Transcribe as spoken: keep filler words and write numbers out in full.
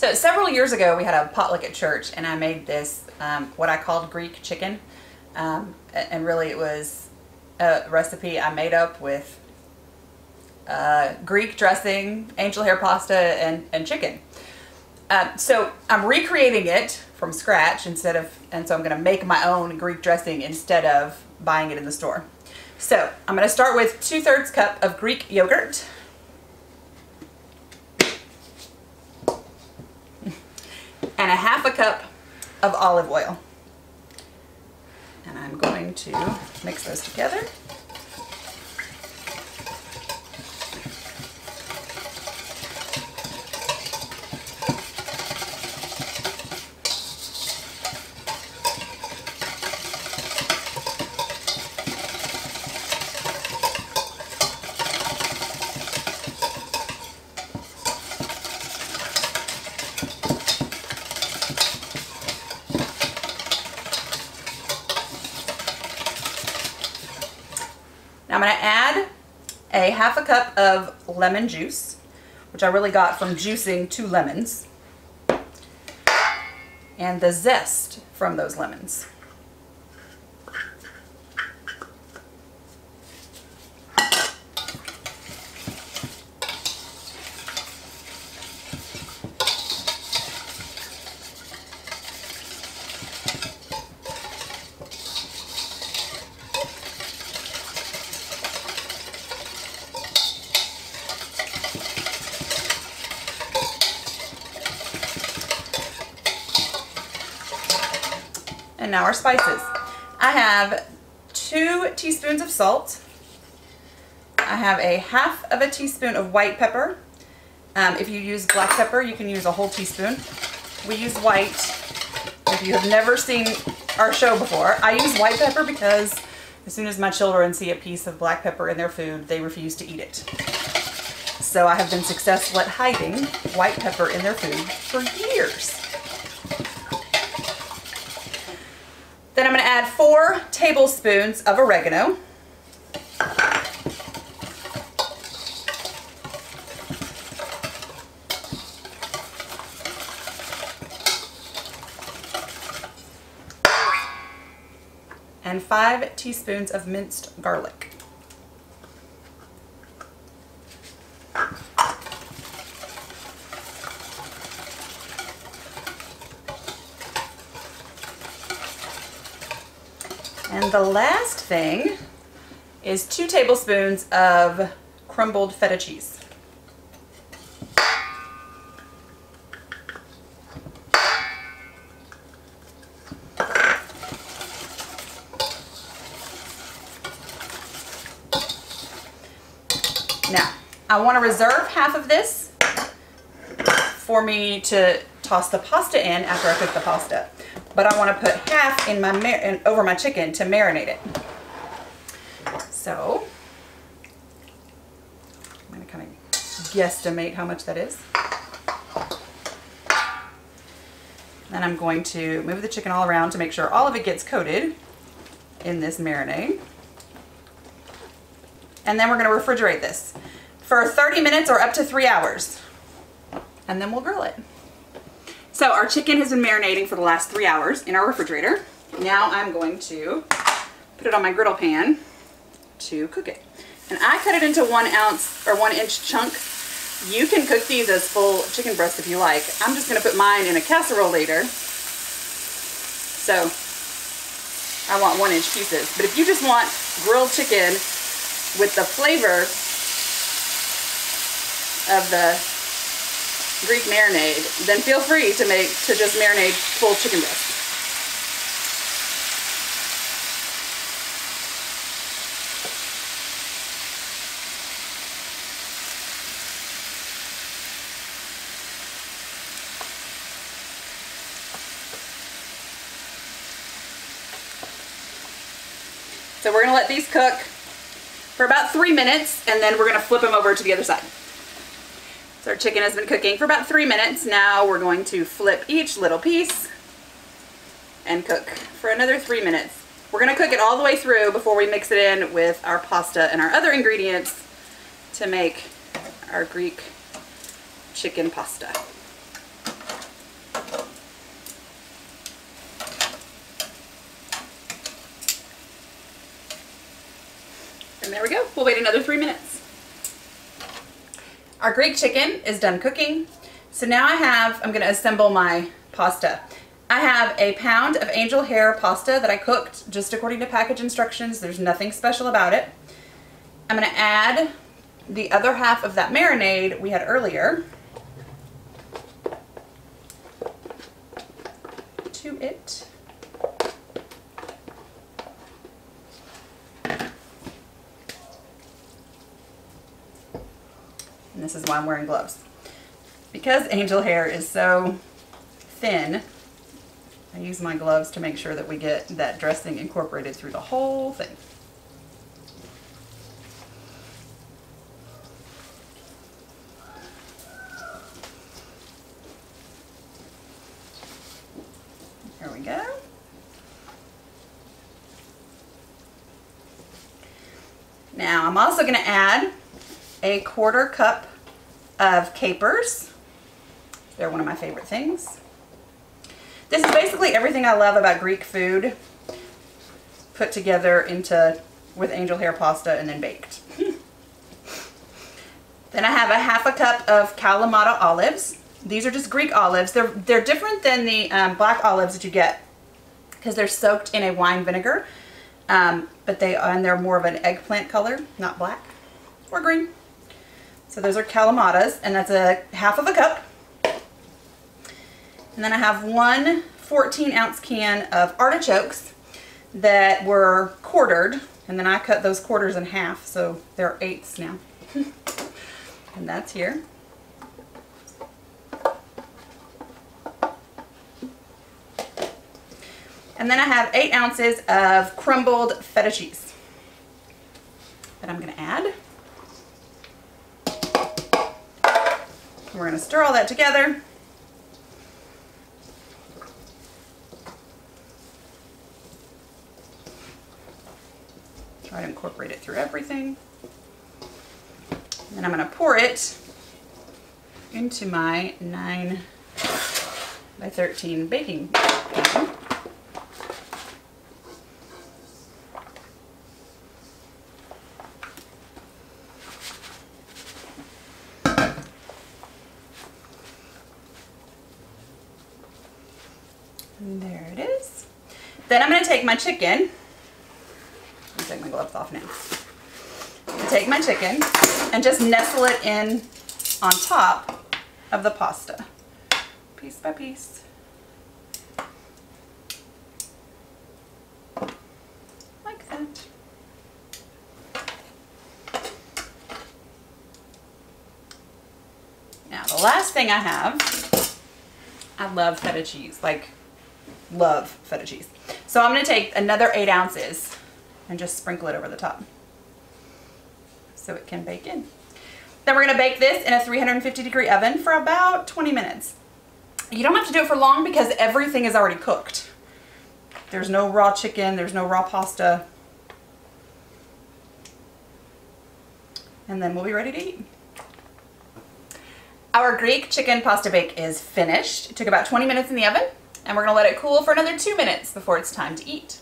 So several years ago, we had a potluck at church, and I made this, um, what I called Greek chicken. Um, and really it was a recipe I made up with uh, Greek dressing, angel hair pasta, and, and chicken. Uh, so I'm recreating it from scratch instead of, and so I'm going to make my own Greek dressing instead of buying it in the store. So I'm going to start with two-thirds cup of Greek yogurt. And a half a cup of olive oil. And I'm going to mix those together. I'm going to add a half a cup of lemon juice, which I really got from juicing two lemons, and the zest from those lemons. And now our spices. I have two teaspoons of salt. I have a half of a teaspoon of white pepper. Um, if you use black pepper, you can use a whole teaspoon. We use white. If you have never seen our show before, I use white pepper because as soon as my children see a piece of black pepper in their food, they refuse to eat it. So I have been successful at hiding white pepper in their food for years. Then I'm going to add four tablespoons of oregano. And five teaspoons of minced garlic. And the last thing is two tablespoons of crumbled feta cheese. Now, I want to reserve half of this for me to toss the pasta in after I cook the pasta. But I want to put half in my mar and over my chicken to marinate it. So I'm going to kind of guesstimate how much that is. Then I'm going to move the chicken all around to make sure all of it gets coated in this marinade. And then we're going to refrigerate this for thirty minutes or up to three hours. And then we'll grill it. So our chicken has been marinating for the last three hours in our refrigerator. Now I'm going to put it on my griddle pan to cook it. And I cut it into one ounce or one inch chunks. You can cook these as full chicken breasts if you like. I'm just going to put mine in a casserole later. So I want one inch pieces. But if you just want grilled chicken with the flavor of the Greek marinade, then feel free to make to just marinate full chicken breast. So we're going to let these cook for about three minutes and then we're going to flip them over to the other side. So our chicken has been cooking for about three minutes. Now we're going to flip each little piece and cook for another three minutes. We're going to cook it all the way through before we mix it in with our pasta and our other ingredients to make our Greek chicken pasta. And there we go. We'll wait another three minutes. Our Greek chicken is done cooking. So now I have, I'm going to assemble my pasta. I have a pound of angel hair pasta that I cooked just according to package instructions. There's nothing special about it. I'm going to add the other half of that marinade we had earlier to it. And this is why I'm wearing gloves. Because angel hair is so thin, I use my gloves to make sure that we get that dressing incorporated through the whole thing. There we go. Now I'm also going to add a quarter cup of capers. They're one of my favorite things. This is basically everything I love about Greek food put together into with angel hair pasta and then baked. Then I have a half a cup of Kalamata olives. These are just Greek olives. They're, they're different than the um, black olives that you get because they're soaked in a wine vinegar, um, but they and they're more of an eggplant color, not black or green. So those are Kalamatas, and that's a half of a cup. And then I have one fourteen ounce can of artichokes that were quartered, and then I cut those quarters in half, so they're eighths now. And that's here. And then I have eight ounces of crumbled feta cheese that I'm going to add. We're going to stir all that together. Try to incorporate it through everything. And then I'm going to pour it into my nine by thirteen baking pan. And there it is. Then I'm going to take my chicken. I'll take my gloves off now. I'm going to take my chicken and just nestle it in on top of the pasta, piece by piece, like that. Now the last thing I have, I love feta cheese, like. Love feta cheese. So I'm going to take another eight ounces and just sprinkle it over the top so it can bake in. Then we're going to bake this in a three hundred fifty degree oven for about twenty minutes. You don't have to do it for long because everything is already cooked. There's no raw chicken, there's no raw pasta. And then we'll be ready to eat. Our Greek chicken pasta bake is finished. It took about twenty minutes in the oven. And we're going to let it cool for another two minutes before it's time to eat.